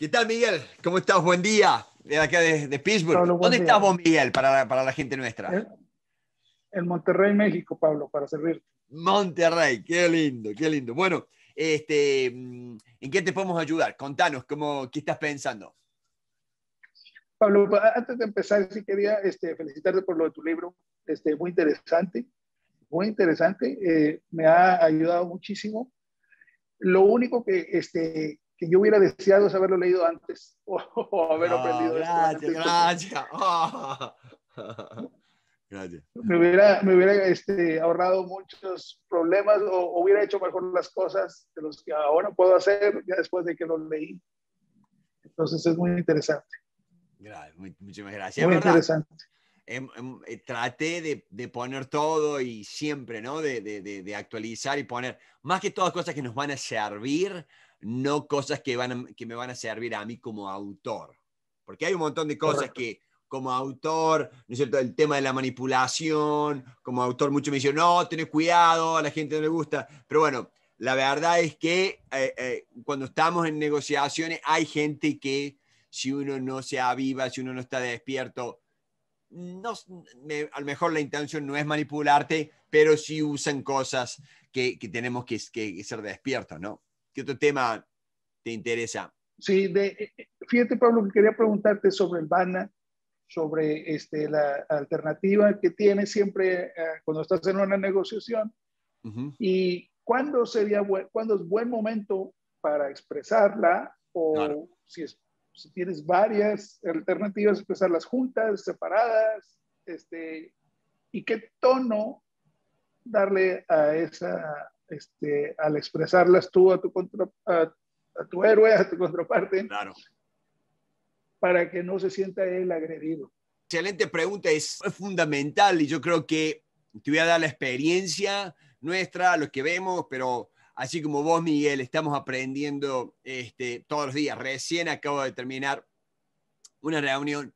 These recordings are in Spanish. ¿Qué tal, Miguel? ¿Cómo estás? Buen día. De acá de Pittsburgh. Pablo, ¿dónde día. Estás vos, Miguel, para la gente nuestra? En Monterrey, México, Pablo, para servirte. Monterrey, qué lindo, qué lindo. Bueno, ¿en qué te podemos ayudar? Contanos, ¿qué estás pensando? Pablo, antes de empezar, sí quería felicitarte por lo de tu libro. Muy interesante, muy interesante. Me ha ayudado muchísimo. Lo único que yo hubiera deseado es haberlo leído antes o haber aprendido esto. Gracias, gracias. Me hubiera ahorrado muchos problemas o hubiera hecho mejor las cosas de los que ahora puedo hacer ya después de que lo leí. Entonces es muy interesante. Muchísimas gracias. Muy interesante. Traté de poner todo y siempre, ¿no? De actualizar y poner, más que todas cosas que nos van a servir, no cosas que me van a servir a mí como autor. Porque hay un montón de cosas correcto. Que como autor, ¿no es cierto? El tema de la manipulación, como autor muchos me dicen, no, tenés cuidado, a la gente no le gusta. Pero bueno, la verdad es que cuando estamos en negociaciones hay gente que si uno no se aviva, si uno no está despierto, no, a lo mejor la intención no es manipularte, pero sí usan cosas que tenemos que ser despiertos, ¿no? ¿Qué otro tema te interesa? Sí, fíjate, Pablo, que quería preguntarte sobre el BANA, sobre la alternativa que tienes siempre cuando estás en una negociación. Uh-huh. ¿Y cuándo es buen momento para expresarla? O claro. Si tienes varias alternativas, expresarlas juntas, separadas, y qué tono darle a esa... al expresarlas tú a tu héroe, a tu contraparte, claro. Para que no se sienta él agredido. Excelente pregunta, es fundamental y yo creo que te voy a dar la experiencia nuestra, lo que vemos, pero así como vos, Miguel, estamos aprendiendo todos los días. Recién acabo de terminar una reunión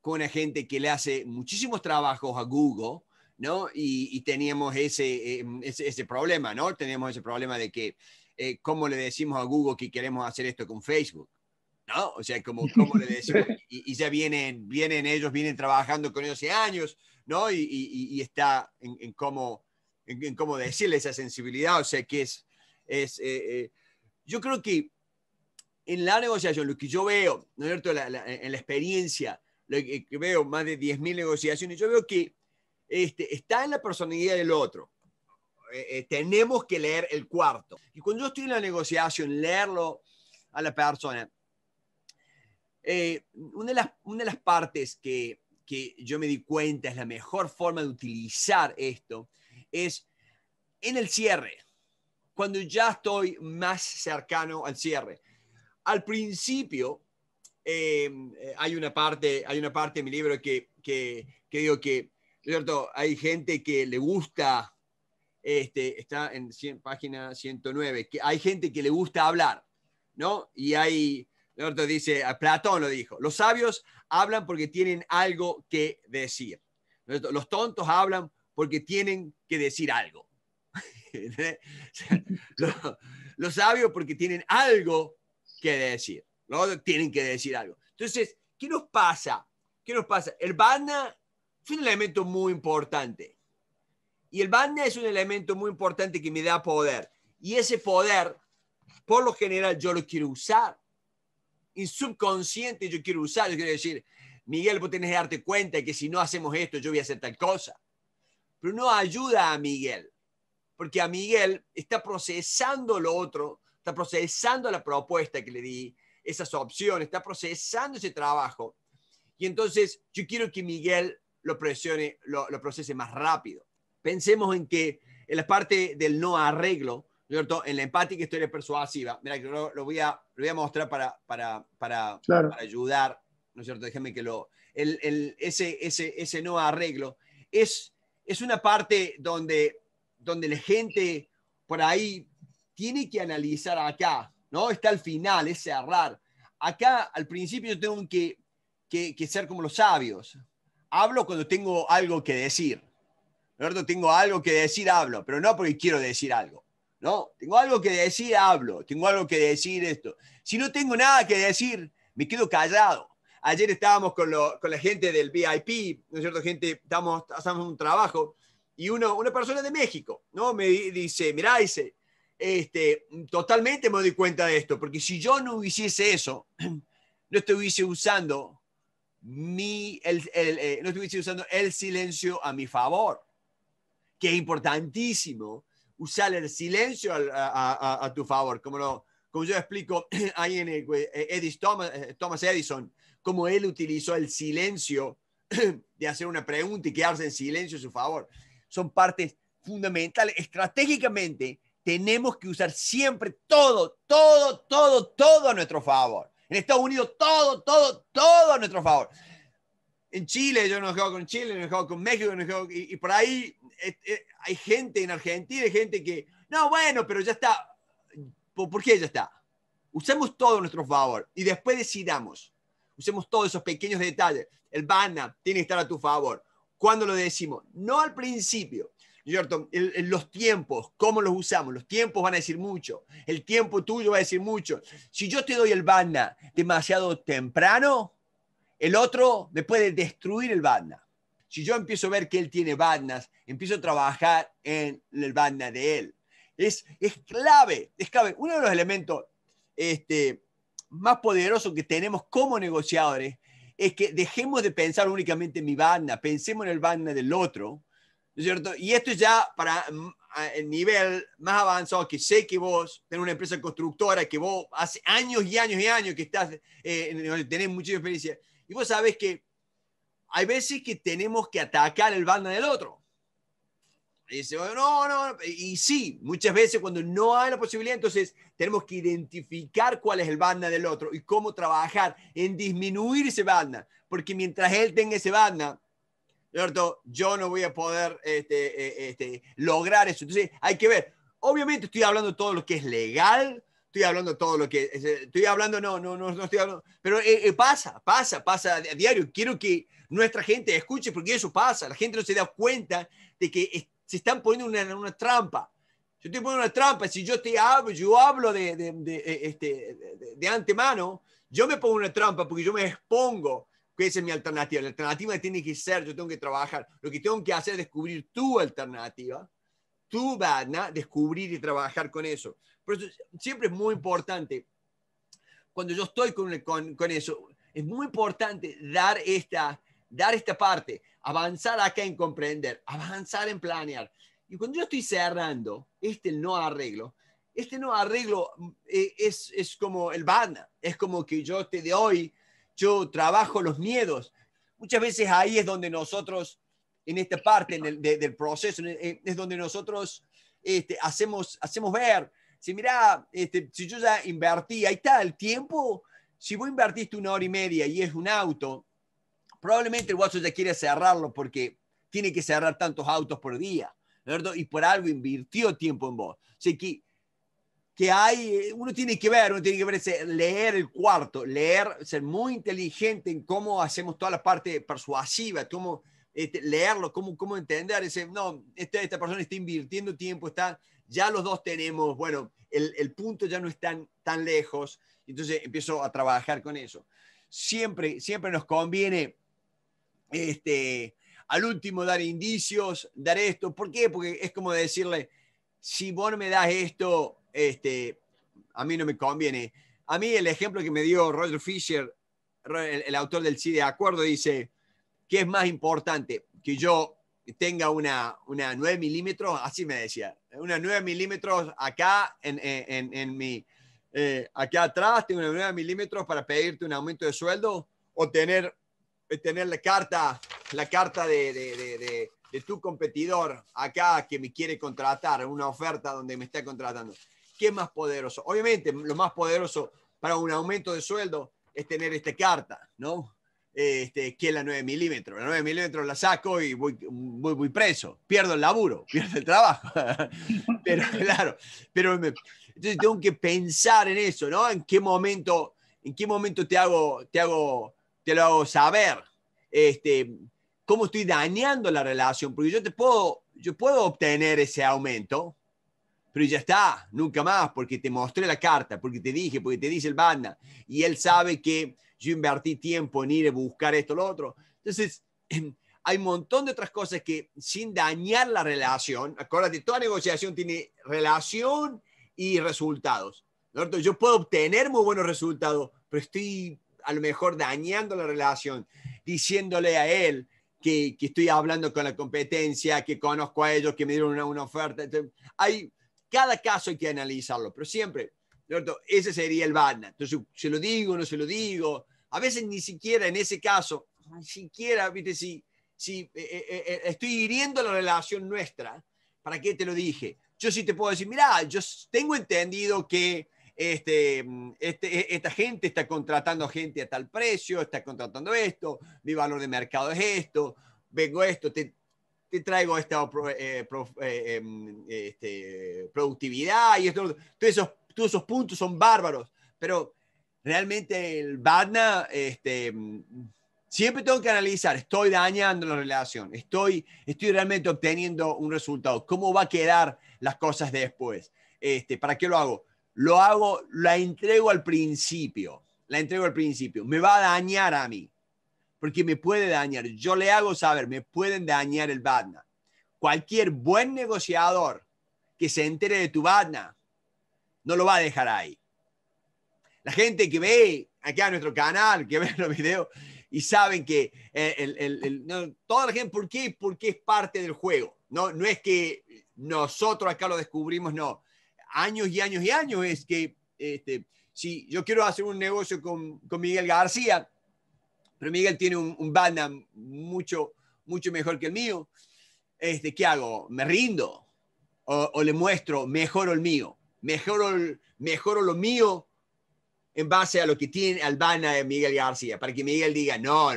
con una gente que le hace muchísimos trabajos a Google, ¿no? Y teníamos ese problema, ¿no? Teníamos ese problema de que, ¿cómo le decimos a Google que queremos hacer esto con Facebook? ¿No? O sea, ¿cómo le decimos? Y ya vienen trabajando con ellos hace años, ¿no? Y está en cómo decirle esa sensibilidad. O sea, que yo creo que en la negociación, lo que yo veo, ¿no es cierto? En la experiencia, lo que veo más de 10.000 negociaciones, yo veo que está en la personalidad del otro. Tenemos que leer el cuarto. Y cuando yo estoy en la negociación, leerlo a la persona. Una de las partes que yo me di cuenta es la mejor forma de utilizar esto es en el cierre, cuando ya estoy más cercano al cierre. Al principio, hay una parte en mi libro que digo que, ¿cierto? Hay gente que le gusta, está en página 109, que hay gente que le gusta hablar, ¿no? Y hay, ¿cierto? Dice, Platón lo dijo, los sabios hablan porque tienen algo que decir. ¿Cierto? Los tontos hablan porque tienen que decir algo. Los sabios porque tienen algo que decir. Los otros tienen que decir algo. Entonces, ¿qué nos pasa? ¿Qué nos pasa? El BANA es un elemento muy importante. Y el BANA es un elemento muy importante que me da poder. Y ese poder, por lo general, yo lo quiero usar. Y subconsciente yo quiero usar. Yo quiero decir, Miguel, vos tenés que darte cuenta que si no hacemos esto, yo voy a hacer tal cosa. Pero no ayuda a Miguel. Porque a Miguel está procesando lo otro, está procesando la propuesta que le di, esas opciones, está procesando ese trabajo. Y entonces yo quiero que Miguel lo procese más rápido. Pensemos en que en la parte del no arreglo, ¿cierto? En la empática historia persuasiva, mira, lo voy a mostrar para, claro. Para ayudar, ¿no es cierto? Déjenme que ese no arreglo es una parte donde la gente por ahí tiene que analizar acá, ¿no? Está al final, es cerrar. Acá, al principio, yo tengo que ser como los sabios. Hablo cuando tengo algo que decir. Tengo algo que decir, hablo, pero no porque quiero decir algo. No, tengo algo que decir, hablo. Tengo algo que decir, esto. Si no tengo nada que decir, me quedo callado. Ayer estábamos con la gente del VIP, ¿no es cierto? Gente, hacemos un trabajo, y una persona de México, ¿no? Me dice, mirá, dice, totalmente me doy cuenta de esto, porque si yo no hiciese eso, no estuviese usando el silencio a mi favor, que es importantísimo usar el silencio a tu favor, como yo explico ahí en Thomas Edison, cómo él utilizó el silencio de hacer una pregunta y quedarse en silencio a su favor. Son partes fundamentales. Estratégicamente tenemos que usar siempre todo a nuestro favor. En Estados Unidos, todo a nuestro favor. En Chile, yo no he jugado con Chile, no he jugado con México, no he jugado, y por ahí hay gente en Argentina, hay gente que, no, bueno, pero ya está. ¿Por qué ya está? Usemos todo a nuestro favor y después decidamos. Usemos todos esos pequeños detalles. El BANA tiene que estar a tu favor. ¿Cuándo lo decimos? No al principio. Los tiempos, cómo los usamos, los tiempos van a decir mucho, el tiempo tuyo va a decir mucho. Si yo te doy el BANA demasiado temprano, el otro me puede destruir el BANA. Si yo empiezo a ver que él tiene BANAs, empiezo a trabajar en el BANA de él. Es clave, es clave. Uno de los elementos más poderosos que tenemos como negociadores es que dejemos de pensar únicamente en mi BANA, pensemos en el BANA del otro, ¿no es cierto? Y esto ya para el nivel más avanzado, que sé que vos tenés una empresa constructora, que vos hace años y años y años que estás, tenés mucha experiencia, y vos sabés que hay veces que tenemos que atacar el bando del otro. Y dice, no, y sí, muchas veces cuando no hay la posibilidad, entonces tenemos que identificar cuál es el banda del otro y cómo trabajar en disminuir ese banda, porque mientras él tenga ese banda, yo no voy a poder lograr eso. Entonces, hay que ver. Obviamente estoy hablando de todo lo que es legal, estoy hablando de todo lo que... no estoy hablando... Pero pasa a diario. Quiero que nuestra gente escuche porque eso pasa. La gente no se da cuenta de que se están poniendo una trampa. Yo estoy poniendo una trampa. Si yo te hablo, yo hablo de antemano, yo me pongo una trampa porque yo me expongo. ¿Qué es mi alternativa? La alternativa tiene que ser, yo tengo que trabajar. Lo que tengo que hacer es descubrir tu alternativa, tu BANA, descubrir y trabajar con eso. Por eso siempre es muy importante, cuando yo estoy con eso, es muy importante dar esta parte, avanzar acá en comprender, avanzar en planear. Y cuando yo estoy cerrando este no arreglo es como el BANA, es como que yo te doy... Yo trabajo los miedos. Muchas veces ahí es donde nosotros, en esta parte del proceso, es donde nosotros hacemos ver. Si mirá, si yo ya invertí, ahí está el tiempo. Si vos invertiste 1 hora y media y es un auto, probablemente el guaso ya quiere cerrarlo porque tiene que cerrar tantos autos por día, ¿verdad? Y por algo invirtió tiempo en vos. Así que uno tiene que ver, leer el cuarto, ser muy inteligente en cómo hacemos toda la parte persuasiva, cómo leerlo, cómo entender, esta persona está invirtiendo tiempo, ya los dos tenemos, bueno, el punto ya no es tan lejos, entonces empiezo a trabajar con eso. Siempre nos conviene, al último dar indicios, dar esto, ¿por qué? Porque es como decirle, si vos no me das esto, a mí no me conviene. A mí el ejemplo que me dio Roger Fisher, el autor del Sí de Acuerdo, dice que es más importante que yo tenga una 9 milímetros, así me decía, una 9 milímetros acá en mi... acá atrás tengo una 9 milímetros para pedirte un aumento de sueldo o tener la carta de tu competidor acá que me quiere contratar, una oferta donde me está contratando. ¿Qué es más poderoso? Obviamente, lo más poderoso para un aumento de sueldo es tener esta carta, ¿no? Que es la 9 milímetros. La 9 milímetros la saco y voy preso. Pierdo el laburo, pierdo el trabajo. Pero claro, entonces tengo que pensar en eso, ¿no? ¿En qué momento te lo hago saber? ¿Cómo estoy dañando la relación? Porque yo puedo obtener ese aumento, pero ya está, nunca más, porque te mostré la carta, porque te dije, porque te dice el banda, y él sabe que yo invertí tiempo en ir a buscar esto o lo otro. Entonces, hay un montón de otras cosas que, sin dañar la relación, acuérdate, toda negociación tiene relación y resultados, ¿no? Yo puedo obtener muy buenos resultados, pero estoy a lo mejor dañando la relación, diciéndole a él que estoy hablando con la competencia, que conozco a ellos, que me dieron una oferta. Entonces, cada caso hay que analizarlo, pero siempre, ¿no? Ese sería el BADNA. Entonces, ¿se lo digo, no se lo digo? A veces ni siquiera en ese caso, ni siquiera, viste, si estoy hiriendo la relación nuestra, ¿para qué te lo dije? Yo sí te puedo decir, mirá, yo tengo entendido que esta gente está contratando gente a tal precio, está contratando esto, mi valor de mercado es esto, vengo esto, te traigo esta productividad y esto. Todos esos puntos son bárbaros, pero realmente el BADNA... Siempre tengo que analizar, estoy dañando la relación, estoy realmente obteniendo un resultado, ¿cómo va a quedar las cosas después? ¿Para qué lo hago? La entrego al principio, me va a dañar a mí, porque me puede dañar, yo le hago saber, me pueden dañar el BADNA. Cualquier buen negociador que se entere de tu BADNA, no lo va a dejar ahí. La gente que ve acá nuestro canal, que ve los videos... y saben que toda la gente, ¿por qué? Porque es parte del juego. No es que nosotros acá lo descubrimos, no. Años y años y años es que, si yo quiero hacer un negocio con Miguel García, pero Miguel tiene un BADNA mucho mejor que el mío, ¿qué hago? ¿Me rindo? ¿O le muestro, mejoro el mío? Mejoro lo mío en base a lo que tiene al BADNA de Miguel García, para que Miguel diga, no,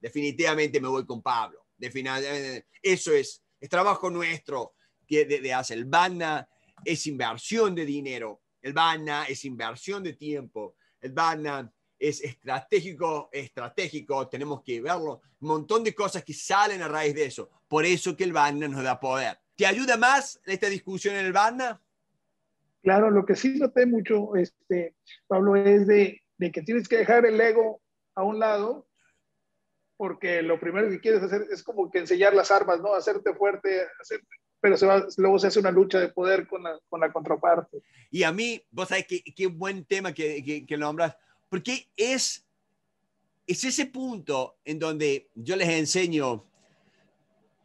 definitivamente me voy con Pablo. Definitivamente, eso es trabajo nuestro que hace. El BADNA es inversión de dinero, el BADNA es inversión de tiempo, el BADNA es estratégico, tenemos que verlo, un montón de cosas que salen a raíz de eso. Por eso que el BADNA nos da poder. ¿Te ayuda más esta discusión en el BADNA? Claro, lo que sí noté mucho, Pablo, es de que tienes que dejar el ego a un lado, porque lo primero que quieres hacer es como que enseñar las armas, ¿no? Hacerte fuerte, pero luego se hace una lucha de poder con la contraparte. Y a mí, vos sabés qué buen tema que nombras, porque es ese punto en donde yo les enseño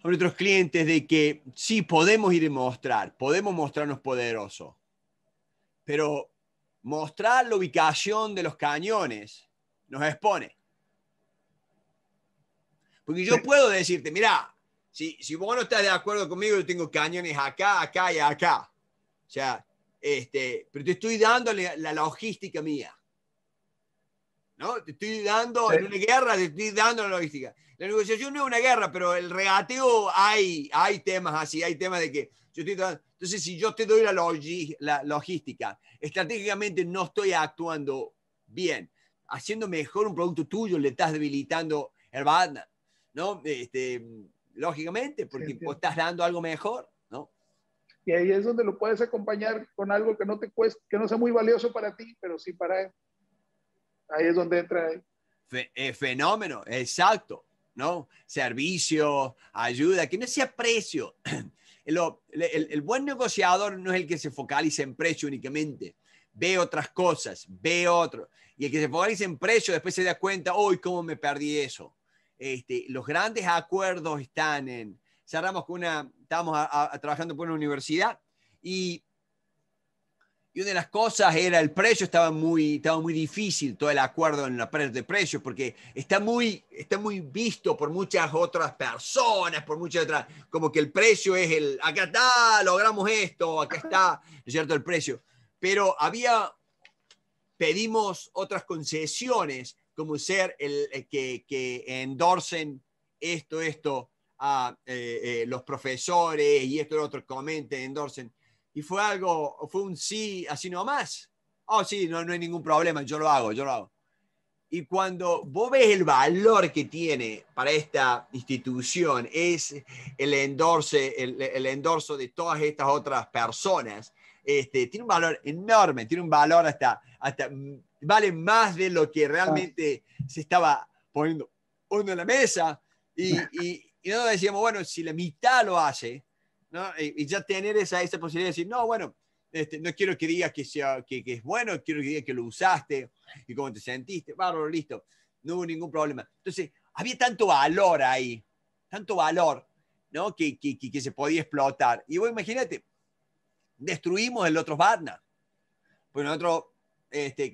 a nuestros clientes de que sí, podemos ir y mostrar, podemos mostrarnos poderosos, pero mostrar la ubicación de los cañones nos expone. Porque yo puedo decirte, mira, si vos no estás de acuerdo conmigo, yo tengo cañones acá, acá y acá. O sea, pero te estoy dando la logística mía, ¿no? Te estoy dando, en una guerra, te estoy dando la logística. La negociación no es una guerra, pero el regateo hay temas así, hay temas de que yo estoy dando. Entonces, si yo te doy la logística, estratégicamente no estoy actuando bien. Haciendo mejor un producto tuyo, le estás debilitando el BADNA, ¿no? Lógicamente, porque vos estás dando algo mejor, ¿no? Y ahí es donde lo puedes acompañar con algo que no te cueste, que no sea muy valioso para ti, pero sí para él. Ahí es donde entra él. Fenómeno, exacto, ¿no? Servicio, ayuda, que no sea precio. El buen negociador no es el que se focaliza en precio únicamente. Ve otras cosas, ve otro. Y el que se focaliza en precio después se da cuenta, uy, ¿cómo me perdí eso? Los grandes acuerdos están en... Cerramos con una... Estábamos trabajando por una universidad y una de las cosas era el precio. Estaba muy difícil todo el acuerdo en la parte de precios porque está muy visto por muchas otras personas, como que el precio es el, acá está, logramos esto, acá está, es cierto, el precio. Pero pedimos otras concesiones, como ser el que endorsen esto a los profesores y esto, lo otro, comenten, endorsen. Y fue un sí, así nomás. Oh, sí, no hay ningún problema, yo lo hago. Y cuando vos ves el valor que tiene para esta institución, es el endorso de todas estas otras personas, tiene un valor enorme, tiene un valor hasta vale más de lo que realmente se estaba poniendo uno en la mesa. Y nosotros decíamos, bueno, si la mitad lo hace, ¿no? Y ya tener esa posibilidad de decir, no, bueno, no quiero que digas que es bueno, quiero que digas que lo usaste y cómo te sentiste, bárbaro, listo, no hubo ningún problema. Entonces, había tanto valor ahí, tanto valor, ¿no? que se podía explotar. Y vos imagínate, destruimos el otro Barna, pues nosotros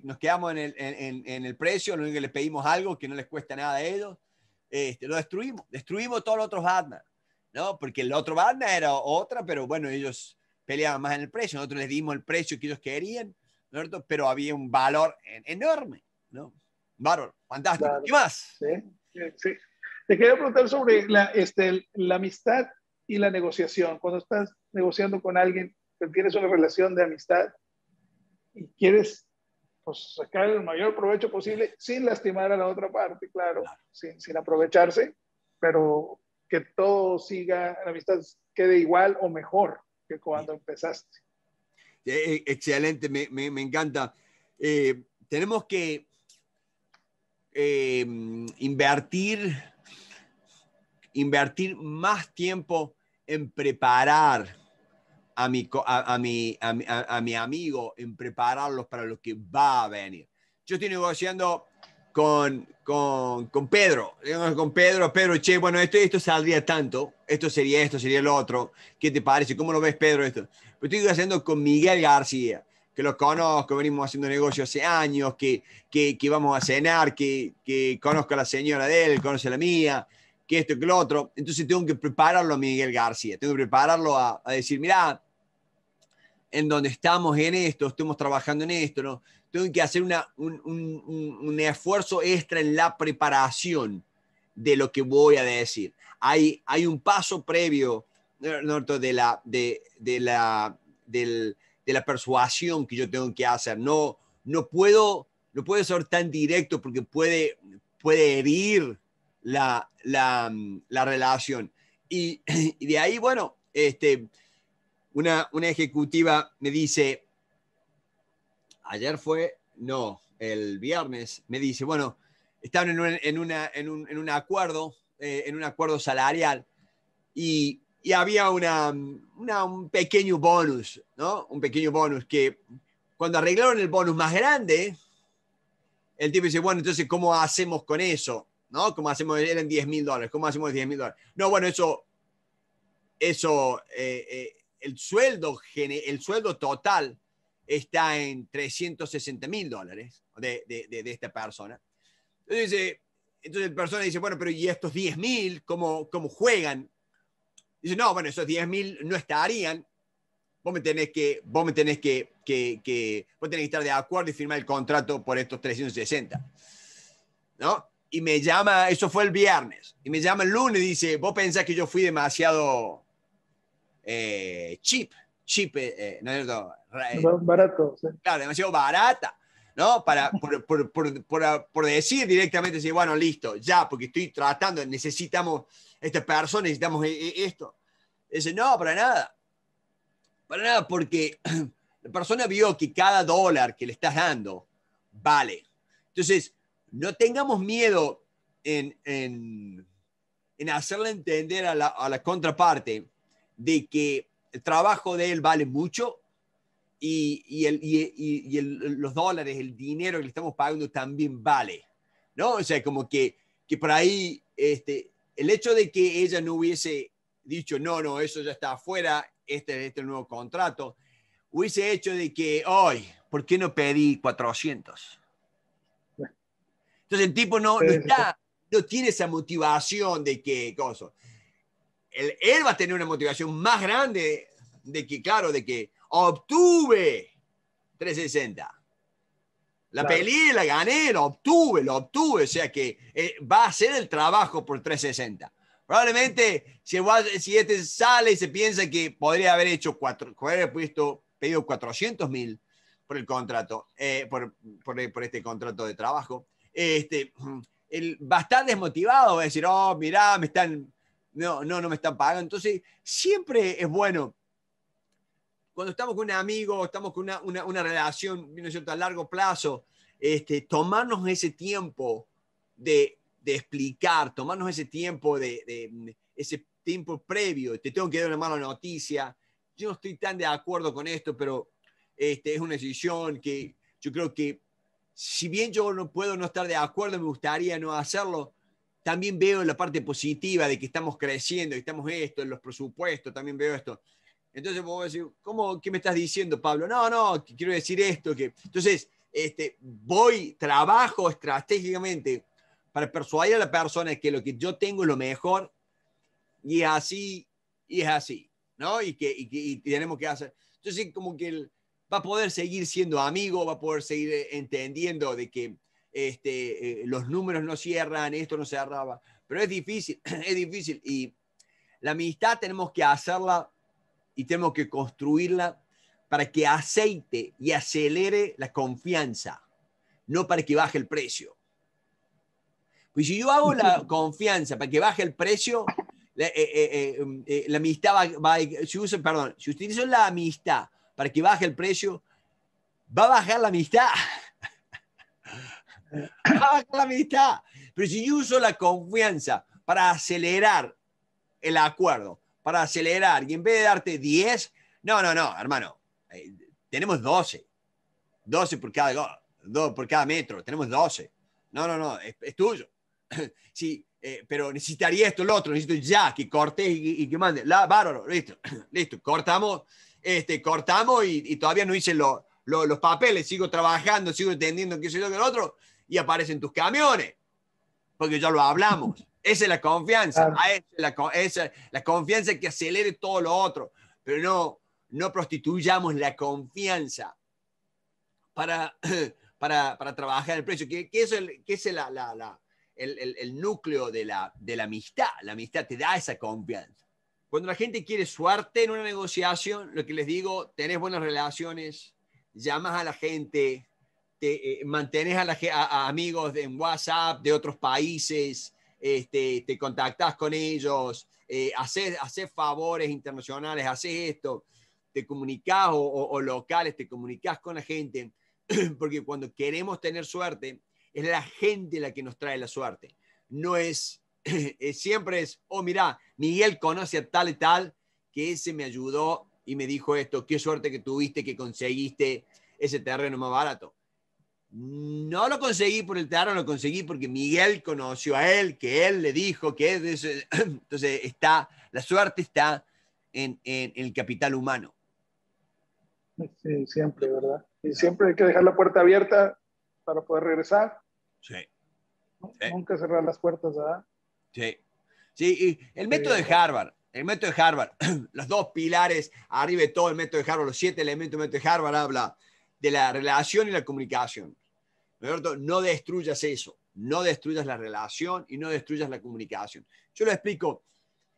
nos quedamos en el precio, lo único que les pedimos algo que no les cuesta nada a ellos, lo destruimos todos los otros Barna, ¿no? Porque el otro Barna era otra, pero bueno, ellos peleaban más en el precio, nosotros les dimos el precio que ellos querían, ¿no? Pero había un valor enorme, ¿no? Bárbaro, fantástico. Claro. ¿Qué más? Sí. Te quería preguntar sobre la amistad y la negociación. Cuando estás negociando con alguien, tienes una relación de amistad y quieres, pues, sacar el mayor provecho posible sin lastimar a la otra parte, claro. Sin aprovecharse, pero que todo siga, la amistad quede igual o mejor que cuando empezaste. Excelente, me encanta. Tenemos que invertir más tiempo en preparar a mi amigo, en prepararlos para lo que va a venir. Yo estoy negociando con Pedro. Pedro, che, bueno, esto saldría tanto, esto sería lo otro. ¿Qué te parece? ¿Cómo lo ves, Pedro, esto? Pero estoy haciendo con Miguel García, que lo conozco, venimos haciendo negocio hace años, que vamos a cenar, que conozco a la señora de él, conoce a la mía, que esto, que lo otro. Entonces tengo que prepararlo a Miguel García, tengo que prepararlo a decir, mirá, en donde estamos en esto, estamos trabajando en esto, ¿no? Tengo que hacer un esfuerzo extra en la preparación de lo que voy a decir. Hay un paso previo de la persuasión que yo tengo que hacer. No puedo ser tan directo porque puede herir la relación. Y de ahí, bueno, una ejecutiva me dice, el viernes, me dice, bueno, estaban en un acuerdo, salarial, y había un pequeño bonus, ¿no? Un pequeño bonus que cuando arreglaron el bonus más grande, el tipo dice, bueno, entonces, ¿cómo hacemos con eso? ¿No? ¿Cómo hacemos? Eran $10,000, ¿cómo hacemos $10,000? No, bueno, eso el sueldo total está en $360,000 de esta persona. Entonces la persona dice, bueno, pero ¿y estos $10,000 cómo juegan? Dice, no, bueno, esos $10,000 no estarían. Vos tenés que estar de acuerdo y firmar el contrato por estos $360, ¿no? Y me llama, eso fue el viernes, y me llama el lunes y dice, vos pensás que yo fui demasiado... barato, sí. Claro, demasiado barata, ¿no? Por decir directamente, decir, bueno, listo, ya, porque estoy tratando, necesitamos esta persona, necesitamos esto. Dice, no, para nada, porque la persona vio que cada dólar que le estás dando vale. Entonces, no tengamos miedo en hacerle entender a la contraparte de que el trabajo de él vale mucho y los dólares, el dinero que le estamos pagando también vale, ¿no? O sea, como que por ahí el hecho de que ella no hubiese dicho, no, eso ya está afuera, este es el nuevo contrato, hubiese hecho de que, hoy, ¿por qué no pedí 400? Entonces el tipo no tiene esa motivación de que cosa. Él va a tener una motivación más grande de que obtuve 360. Peleé, la gané, lo obtuve. O sea que va a hacer el trabajo por 360. Probablemente si este sale y se piensa que podría haber hecho pedido 400,000 por el contrato, por este contrato de trabajo, va a estar desmotivado, va a decir, oh, mirá, me están, no me están pagando. Entonces, siempre es bueno, cuando estamos con un amigo, estamos con una relación, ¿no es cierto?, a largo plazo, tomarnos ese tiempo de explicar, tomarnos ese tiempo de ese tiempo previo, te tengo que dar una mala noticia, yo no estoy tan de acuerdo con esto, pero es una decisión que yo creo que, si bien yo no puedo no estar de acuerdo, me gustaría no hacerlo, también veo la parte positiva de que estamos creciendo, que estamos en los presupuestos, también veo esto. Entonces puedo decir, ¿cómo? ¿Qué me estás diciendo, Pablo? No, quiero decir esto. Entonces, trabajo estratégicamente para persuadir a la persona que lo que yo tengo es lo mejor, y es así, ¿no? Y tenemos que hacer. Entonces, como que va a poder seguir siendo amigo, va a poder seguir entendiendo de que los números no cierran, esto no cerraba, pero es difícil, y la amistad tenemos que hacerla y tenemos que construirla para que aceite y acelere la confianza, no para que baje el precio. Pues si yo hago la confianza para que baje el precio, la amistad si utilizo la amistad para que baje el precio, va a bajar la amistad. Va a bajar la amistad. Pero si yo uso la confianza para acelerar el acuerdo, para acelerar, y en vez de darte 10, no, hermano, tenemos 12. 12 por cada gol, 2 por cada metro, tenemos 12. No, es tuyo. Sí, pero necesitaría esto, lo otro, necesito ya que cortes y que mandes. Bárbaro, listo, cortamos. Cortamos y todavía no hice los papeles, sigo trabajando, sigo entendiendo qué es lo que el otro, y aparecen tus camiones, porque ya lo hablamos. Esa es la confianza, claro. Esa es la confianza que acelere todo lo otro, pero no prostituyamos la confianza para trabajar el precio, que es el núcleo de la amistad. La amistad te da esa confianza. Cuando la gente quiere suerte en una negociación, lo que les digo, tenés buenas relaciones, llamas a la gente, te mantenés a amigos en WhatsApp de otros países, te contactás con ellos, haces favores internacionales, haces esto, te comunicás o locales, te comunicás con la gente, porque cuando queremos tener suerte, es la gente la que nos trae la suerte, no es... siempre es, oh, mirá, Miguel conoce a tal y tal, que ese me ayudó y me dijo esto, qué suerte que tuviste, que conseguiste ese terreno más barato. No lo conseguí por el terreno, lo conseguí porque Miguel conoció a él, que él le dijo, que él... Entonces la suerte está en el capital humano. Sí, siempre, ¿verdad? Y siempre hay que dejar la puerta abierta para poder regresar. Sí. Sí. Nunca cerrar las puertas, ¿verdad? Sí, y el método de Harvard, los dos pilares, arriba de todo el método de Harvard, los 7 elementos del método de Harvard, habla de la relación y la comunicación. No destruyas eso, no destruyas la relación y no destruyas la comunicación. Yo lo explico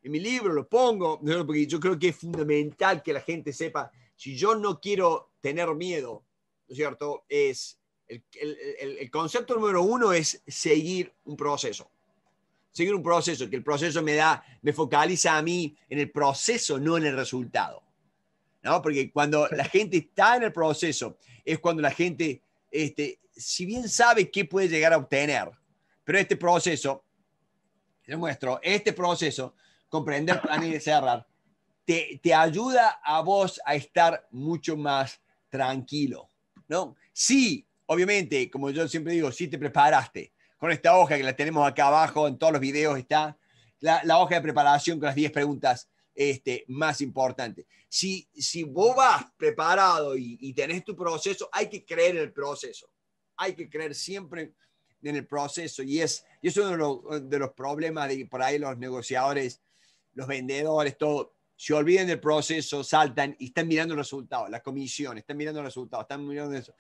en mi libro, lo pongo, porque yo creo que es fundamental que la gente sepa, si yo no quiero tener miedo, ¿no es cierto? Es el concepto número 1 es seguir un proceso, que el proceso me focaliza a mí en el proceso, no en el resultado, ¿no? Porque cuando la gente está en el proceso, es cuando la gente, si bien sabe qué puede llegar a obtener, pero este proceso, te muestro, comprender, planear y cerrar, te ayuda a vos a estar mucho más tranquilo, ¿no? Sí, obviamente, como yo siempre digo, sí te preparaste, con esta hoja que la tenemos acá abajo, en todos los videos está, la hoja de preparación con las 10 preguntas más importantes. Si vos vas preparado y tenés tu proceso, hay que creer en el proceso. Hay que creer siempre en el proceso. Y es uno de los problemas de que por ahí los negociadores, los vendedores, todo, se olviden del proceso, saltan y están mirando el resultado, la comisión, están mirando eso.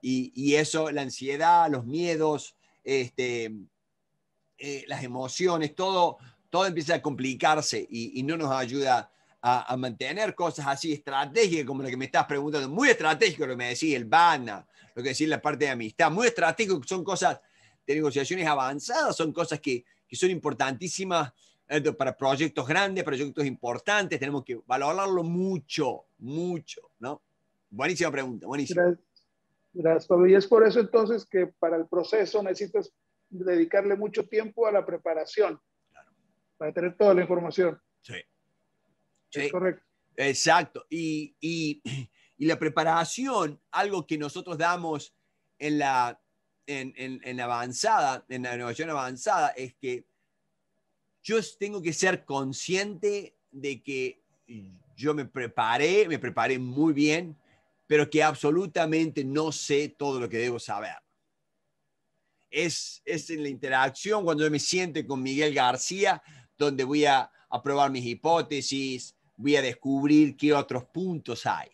Y eso, la ansiedad, los miedos, las emociones, todo empieza a complicarse y no nos ayuda a mantener cosas así estratégicas como la que me estás preguntando, muy estratégico lo que me decís, el BANA, lo que decís la parte de amistad, muy estratégico, son cosas de negociaciones avanzadas, son cosas que son importantísimas para proyectos grandes, proyectos importantes, tenemos que valorarlo mucho, mucho, ¿no? Buenísima pregunta, buenísima. Gracias, Pablo. Y es por eso entonces que para el proceso necesitas dedicarle mucho tiempo a la preparación, claro, para tener toda la información. Sí. Sí. Es correcto. Exacto. Y la preparación, algo que nosotros damos en la innovación avanzada, es que yo tengo que ser consciente de que yo me preparé muy bien, pero que absolutamente no sé todo lo que debo saber. Es en la interacción, cuando yo me siento con Miguel García, donde voy a probar mis hipótesis, voy a descubrir qué otros puntos hay.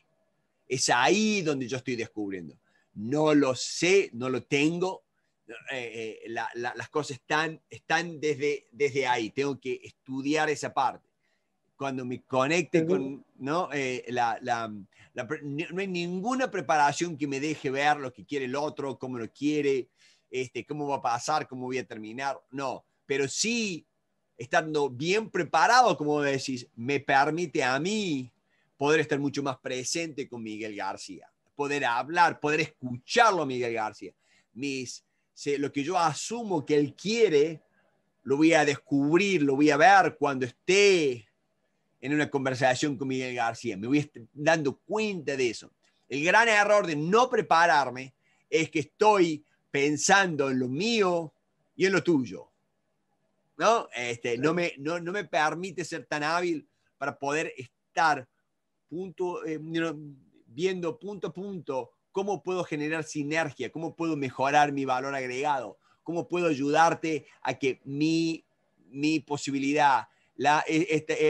Es ahí donde yo estoy descubriendo. No lo sé, no lo tengo. Las cosas están desde ahí. Tengo que estudiar esa parte. Cuando me conecte con... ¿no? No hay ninguna preparación que me deje ver lo que quiere el otro, cómo lo quiere, cómo va a pasar, cómo voy a terminar. No, pero sí, estando bien preparado, como decís, me permite a mí poder estar mucho más presente con Miguel García, poder hablar, poder escucharlo a Miguel García. Lo que yo asumo que él quiere, lo voy a descubrir, lo voy a ver cuando esté en una conversación con Miguel García. Me voy a estar dando cuenta de eso. El gran error de no prepararme es que estoy pensando en lo mío y en lo tuyo, ¿no? No me permite ser tan hábil para poder estar viendo punto a punto cómo puedo generar sinergia, cómo puedo mejorar mi valor agregado, cómo puedo ayudarte a que mi posibilidad,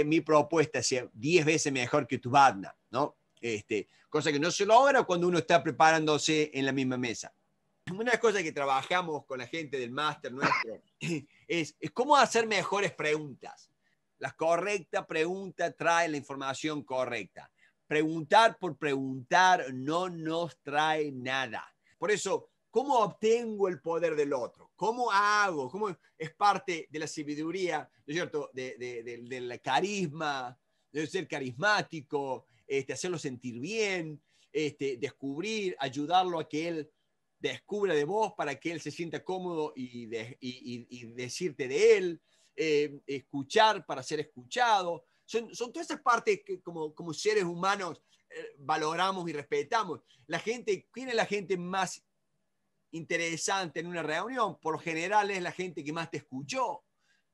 mi propuesta sea 10 veces mejor que tu BADNA, ¿no? Cosa que no se logra cuando uno está preparándose en la misma mesa. Una de las cosas que trabajamos con la gente del máster nuestro es cómo hacer mejores preguntas. La correcta pregunta trae la información correcta. Preguntar por preguntar no nos trae nada. Por eso, ¿cómo obtengo el poder del otro? ¿Cómo hago? ¿Cómo es parte de la sabiduría, ¿no es cierto?, del carisma, de ser carismático, hacerlo sentir bien, descubrir, ayudarlo a que él descubra de vos para que él se sienta cómodo y decirte de él, escuchar para ser escuchado. Son todas esas partes que como seres humanos valoramos y respetamos. ¿Quién es la gente más interesante en una reunión? Por lo general es la gente que más te escuchó,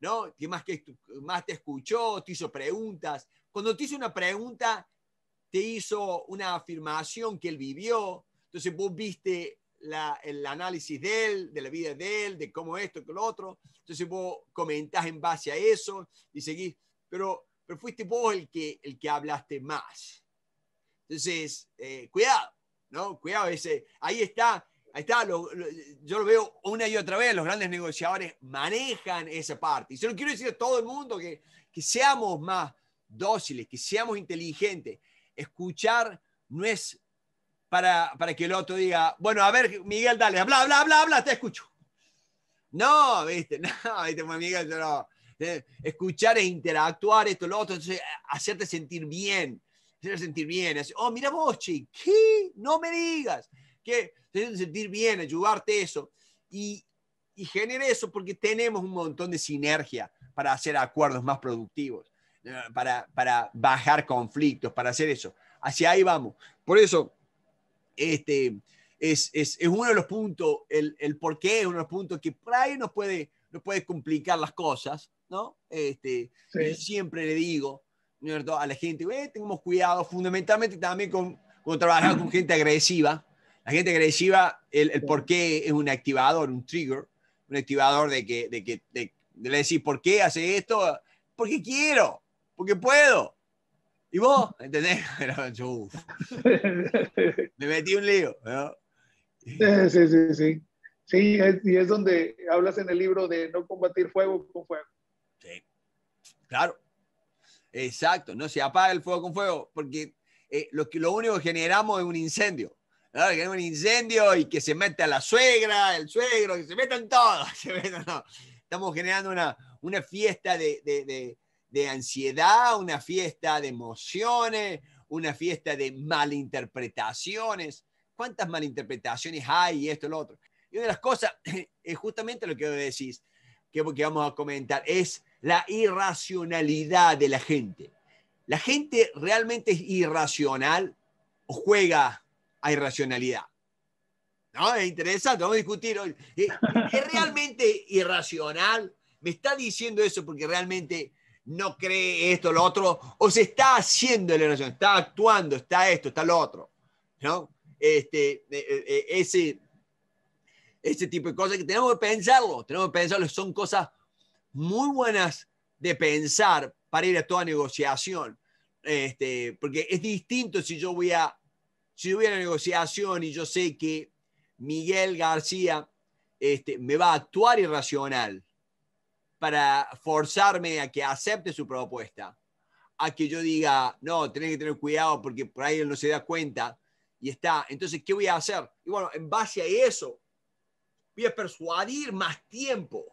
¿no? Que más te escuchó, te hizo preguntas. Cuando te hizo una pregunta, te hizo una afirmación que él vivió. Entonces vos viste el análisis de él, de la vida de él, de cómo esto, que lo otro. Entonces vos comentás en base a eso y seguís, pero fuiste vos el que hablaste más. Entonces, cuidado, ¿no? Cuidado, ahí está yo lo veo una y otra vez, los grandes negociadores manejan esa parte. Y se lo quiero decir a todo el mundo, que seamos más dóciles, que seamos inteligentes. Escuchar no es para que el otro diga, bueno, a ver, Miguel, dale, bla, bla, bla, bla, te escucho. No, viste, no, viste, Miguel, yo no. Escuchar es interactuar, esto, lo otro, entonces, hacerte sentir bien. Oh, mira vos, che, ¿qué? No me digas. ¿Qué? Hacerte sentir bien, ayudarte eso. Y genera eso porque tenemos un montón de sinergia para hacer acuerdos más productivos, para bajar conflictos, para hacer eso. Hacia ahí vamos. Por eso... es uno de los puntos, el por qué es uno de los puntos que por ahí nos puede complicar las cosas, ¿no? Sí. Yo siempre le digo, ¿no?, a la gente, tengamos cuidado, fundamentalmente también cuando trabajamos con gente agresiva. La gente agresiva, el por qué es un activador, un trigger, un activador de le decir, ¿por qué hace esto? Porque quiero, porque puedo. ¿Y vos? ¿Entendés? Yo, me metí un lío, ¿no? Sí. Sí, y es donde hablas en el libro de no combatir fuego con fuego. Sí, claro. Exacto, no se apaga el fuego con fuego, porque lo único que generamos es un incendio. ¿no? Que hay un incendio y que se meta la suegra, el suegro, que se metan todos. No. Estamos generando una fiesta de ansiedad, una fiesta de emociones, una fiesta de malinterpretaciones. ¿Cuántas malinterpretaciones hay? Esto, lo otro. Y una de las cosas, es justamente lo que decís, que vamos a comentar, es la irracionalidad de la gente. ¿La gente realmente es irracional o juega a irracionalidad? ¿No? Es interesante, vamos a discutir hoy. ¿Es realmente irracional? ¿Me está diciendo eso porque realmente no cree esto, lo otro? ¿O se está haciendo la irracional? ¿Está actuando? ¿Está esto? ¿Está lo otro? ¿No? Ese tipo de cosas que tenemos que pensarlo. Tenemos que pensarlo. Son cosas muy buenas de pensar para ir a toda negociación. Porque es distinto si yo voy a la negociación y yo sé que Miguel García me va a actuar irracional para forzarme a que acepte su propuesta, a que yo diga, no, tenés que tener cuidado porque por ahí él no se da cuenta y está. Entonces, ¿qué voy a hacer? Y bueno, en base a eso, voy a persuadir más tiempo.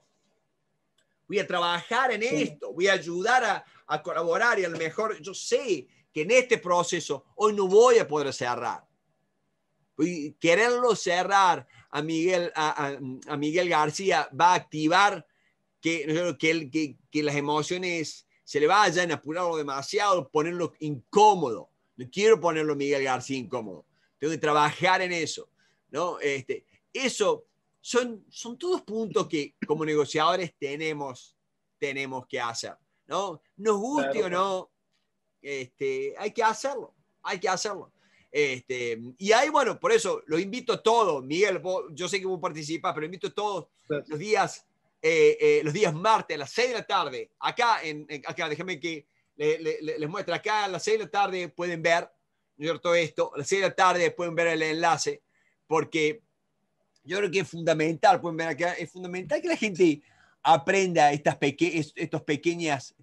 Voy a trabajar en esto, voy a ayudar a colaborar y a lo mejor yo sé que en este proceso hoy no voy a poder cerrar. Quererlo cerrar a Miguel García va a activar que las emociones se le vayan, apurarlo demasiado, ponerlo incómodo. No quiero ponerlo a Miguel García incómodo. Tengo que trabajar en eso, ¿no? Eso... Son todos puntos que como negociadores tenemos que hacer, ¿no? Nos guste claro. O no, hay que hacerlo. Y ahí, bueno, por eso los invito a todos, Miguel, vos, yo sé que vos participás, pero invito a todos claro. los días martes a las 6 de la tarde, acá, acá déjame que les muestre, acá a las 6 de la tarde pueden ver, ¿no es cierto esto? A las 6 de la tarde pueden ver el enlace, porque... Yo creo que es fundamental, pueden ver acá, es fundamental que la gente aprenda estas pequeñas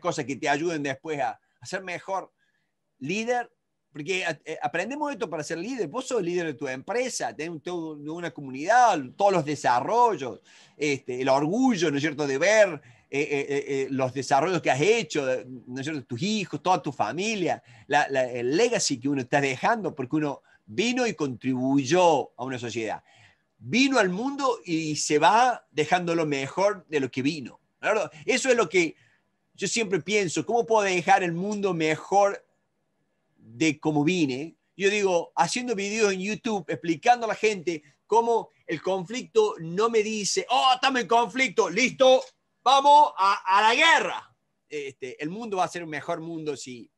cosas que te ayuden después a ser mejor líder, porque aprendemos esto para ser líder. Vos sos líder de tu empresa, de una comunidad, todos los desarrollos, el orgullo, ¿no es cierto?, de ver los desarrollos que has hecho, ¿no es cierto?, tus hijos, toda tu familia, el legacy que uno está dejando, porque uno vino y contribuyó a una sociedad. Vino al mundo y se va dejando lo mejor de lo que vino. Eso es lo que yo siempre pienso, ¿cómo puedo dejar el mundo mejor de cómo vine? Yo digo, haciendo videos en YouTube, explicando a la gente cómo el conflicto no me dice, oh, estamos en conflicto, listo, vamos a la guerra. El mundo va a ser un mejor mundo si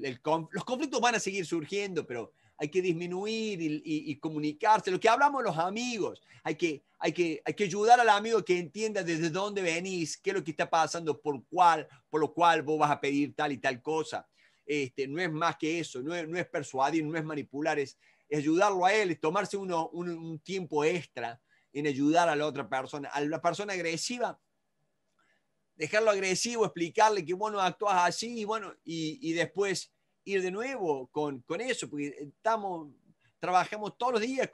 los conflictos van a seguir surgiendo, pero... Hay que disminuir y comunicarse. Lo que hablamos los amigos. Hay que ayudar al amigo que entienda desde dónde venís, qué es lo que está pasando, por lo cual vos vas a pedir tal y tal cosa. No es más que eso. No es persuadir, no es manipular. Es ayudarlo a él, es tomarse un tiempo extra en ayudar a la otra persona. A la persona agresiva, dejarlo agresivo, explicarle que vos no actúas así y después... ir de nuevo con eso, porque trabajamos todos los días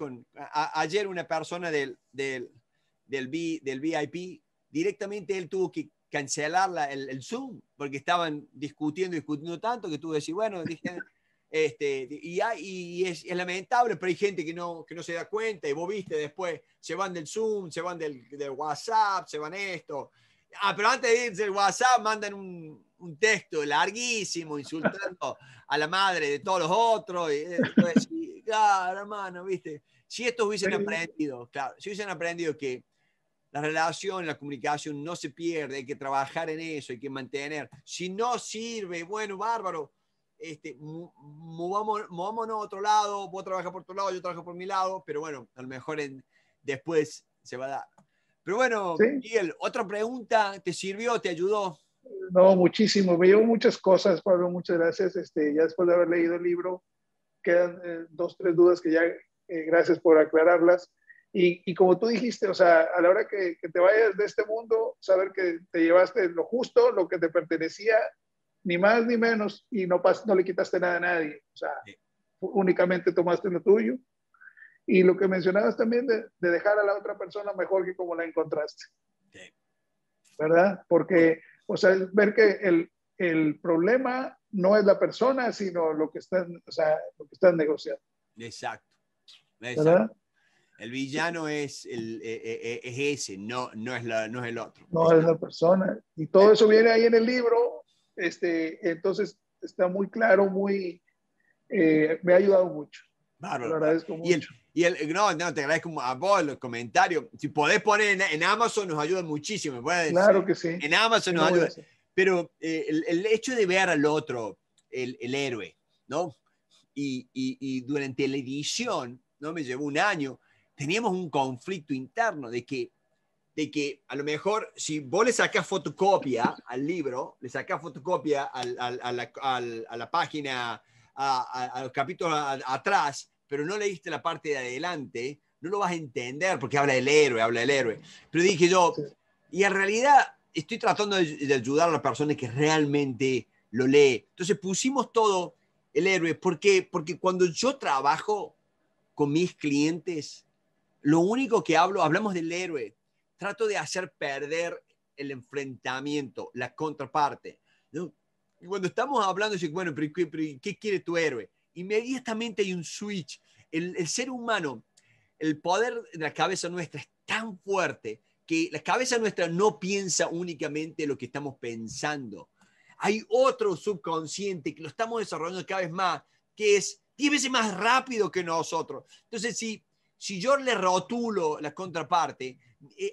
ayer una persona del VIP, directamente él tuvo que cancelar el Zoom, porque estaban discutiendo tanto, que tuvo que decir, bueno, es lamentable, pero hay gente que no se da cuenta, y vos viste después, se van del Zoom, se van del WhatsApp, se van esto, pero antes de irse del WhatsApp mandan un texto larguísimo insultando a la madre de todos los otros. Y claro, hermano, ¿viste? Si estos hubiesen aprendido, claro, si hubiesen aprendido que la relación, la comunicación no se pierde, hay que trabajar en eso, hay que mantener. Si no sirve, bueno, bárbaro, movámonos a otro lado, vos trabajas por tu lado, yo trabajo por mi lado, pero bueno, a lo mejor después se va a dar. Pero bueno, ¿sí? Miguel, otra pregunta, ¿te sirvió, te ayudó? No, muchísimo. Me llevo muchas cosas, Pablo, muchas gracias. Ya después de haber leído el libro, quedan 2, 3 dudas que ya, gracias por aclararlas. Y como tú dijiste, o sea, a la hora que te vayas de este mundo, saber que te llevaste lo justo, lo que te pertenecía, ni más ni menos, y no le quitaste nada a nadie. O sea, únicamente tomaste lo tuyo. Y lo que mencionabas también de dejar a la otra persona mejor que como la encontraste. Sí. ¿Verdad? Porque, o sea, ver que el problema no es la persona, sino lo que están, o sea, lo que están negociando. Exacto. Exacto. ¿Verdad? El villano es ese, no es el otro. No es la persona. Y todo eso viene ahí en el libro. Entonces, está muy claro, me ha ayudado mucho. Bárbaro. Lo agradezco mucho. Te agradezco a vos los comentarios. Si podés poner en Amazon, nos ayuda muchísimo. Claro que sí. En Amazon nos ayuda. Pero el hecho de ver al otro, el héroe, ¿no? Y durante la edición, ¿no? Me llevó un año, teníamos un conflicto interno de que a lo mejor si vos le sacás fotocopia al libro, le sacás fotocopia a la página, a los capítulos atrás, pero no leíste la parte de adelante, no lo vas a entender porque habla del héroe. Pero dije yo, y en realidad estoy tratando de ayudar a la persona que realmente lo lee. Entonces pusimos todo el héroe. ¿Por qué? Porque cuando yo trabajo con mis clientes, lo único que hablamos del héroe. Trato de hacer perder el enfrentamiento, la contraparte, ¿no? Y cuando estamos hablando, dice, bueno, pero ¿qué quiere tu héroe? Inmediatamente hay un switch. El ser humano, el poder de la cabeza nuestra es tan fuerte que la cabeza nuestra no piensa únicamente lo que estamos pensando. Hay otro subconsciente que lo estamos desarrollando cada vez más, que es 10 veces más rápido que nosotros. Entonces, si yo le rotulo la contraparte,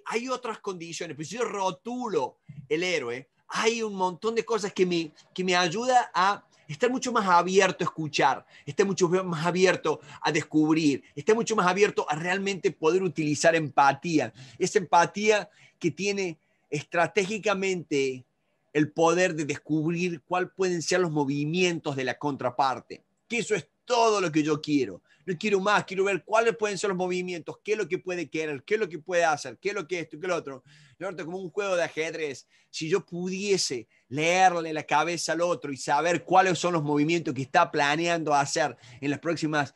hay otras condiciones, pero si yo rotulo el héroe, hay un montón de cosas que me ayuda a estar mucho más abierto a escuchar, estar mucho más abierto a descubrir, estar mucho más abierto a realmente poder utilizar empatía. Esa empatía que tiene estratégicamente el poder de descubrir cuáles pueden ser los movimientos de la contraparte. Que eso es todo lo que yo quiero. No quiero más, quiero ver cuáles pueden ser los movimientos, qué es lo que puede querer, qué es lo que puede hacer, qué es lo que esto, qué es lo otro. Norte, como un juego de ajedrez, si yo pudiese leerle la cabeza al otro y saber cuáles son los movimientos que está planeando hacer en las próximas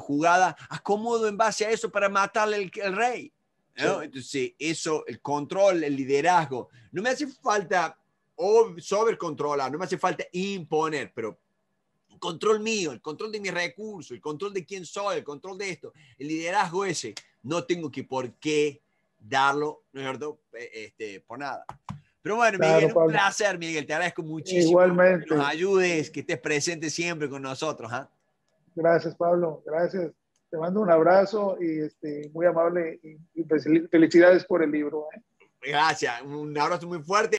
jugadas, acomodo en base a eso para matarle el rey, ¿no? Sí. Entonces, eso, el control, el liderazgo. No me hace falta sobrecontrolar, no me hace falta imponer, pero el control mío, el control de mis recursos, el control de quién soy, el control de esto, el liderazgo ese, no tengo que por qué darlo, ¿no es cierto? Por nada. Pero bueno, claro, Miguel, Pablo, un placer, Miguel, te agradezco muchísimo. Igualmente. Que nos ayudes, que estés presente siempre con nosotros, ¿eh? Gracias, Pablo, gracias. Te mando un abrazo y muy amable y felicidades por el libro, ¿eh? Gracias, un abrazo muy fuerte.